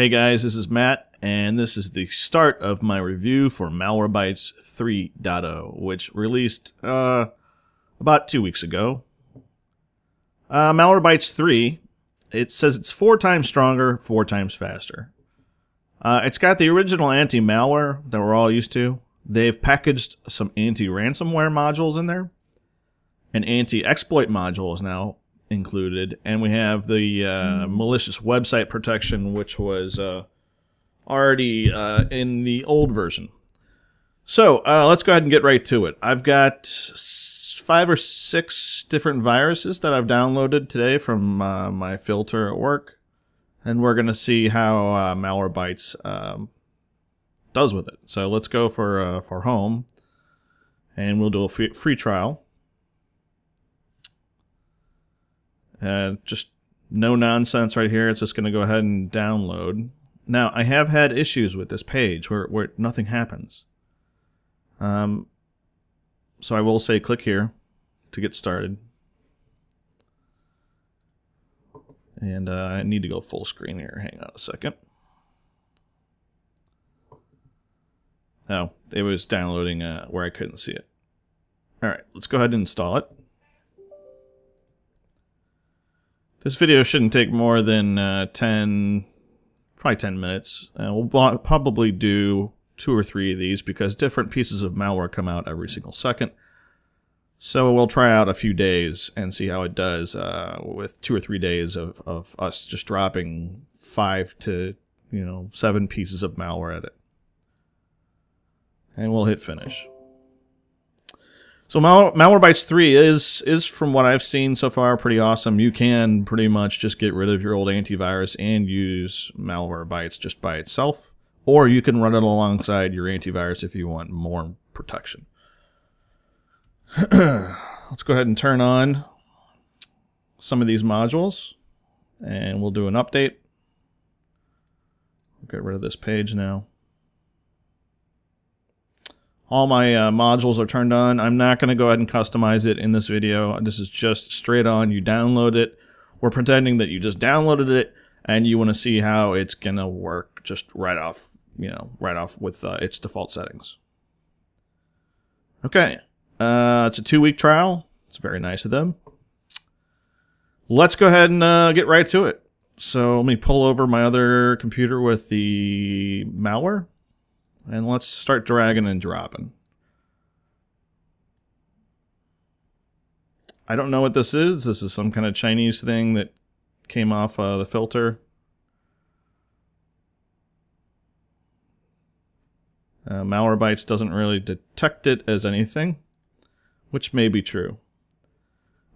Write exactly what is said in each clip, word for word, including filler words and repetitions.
Hey guys, this is Matt, and this is the start of my review for Malwarebytes three point oh, which released uh, about two weeks ago. Uh, Malwarebytes three, it says it's four times stronger, four times faster. Uh, it's got the original anti-malware that we're all used to. They've packaged some anti-ransomware modules in there. An anti-exploit module is now included, and we have the uh, malicious website protection, which was uh, already uh, in the old version. So uh, let's go ahead and get right to it. I've got five or six different viruses that I've downloaded today from uh, my filter at work, and we're going to see how uh, Malwarebytes um, does with it. So let's go for uh, for home, and we'll do a free, free trial. Uh, just no nonsense right here. It's just going to go ahead and download. Now, I have had issues with this page where, where nothing happens. Um, so I will say click here to get started. And uh, I need to go full screen here. Hang on a second. Oh, it was downloading uh, where I couldn't see it. All right, let's go ahead and install it. This video shouldn't take more than uh, ten, probably ten minutes. Uh, we'll probably do two or three of these because different pieces of malware come out every single second. So we'll try out a few days and see how it does uh, with two or three days of, of us just dropping five to you know seven pieces of malware at it. And we'll hit finish. So Malwarebytes three is, is, from what I've seen so far, pretty awesome. You can pretty much just get rid of your old antivirus and use Malwarebytes just by itself. Or you can run it alongside your antivirus if you want more protection. Let's go ahead and turn on some of these modules. And we'll do an update. We'll get rid of this page now. All my uh, modules are turned on. I'm not going to go ahead and customize it in this video. This is just straight on. You download it. We're pretending that you just downloaded it, and you want to see how it's going to work just right off, you know, right off with uh, its default settings. Okay. Uh, it's a two-week trial. It's very nice of them. Let's go ahead and uh, get right to it. So let me pull over my other computer with the malware. And let's start dragging and dropping. I don't know what this is. This is some kind of Chinese thing that came off uh, the filter. Uh, Malwarebytes doesn't really detect it as anything, which may be true.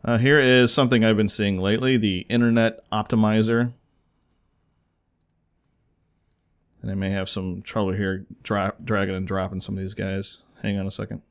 Uh, here is something I've been seeing lately, the Internet Optimizer. And I may have some trouble here dra dragging and dropping some of these guys. Hang on a second.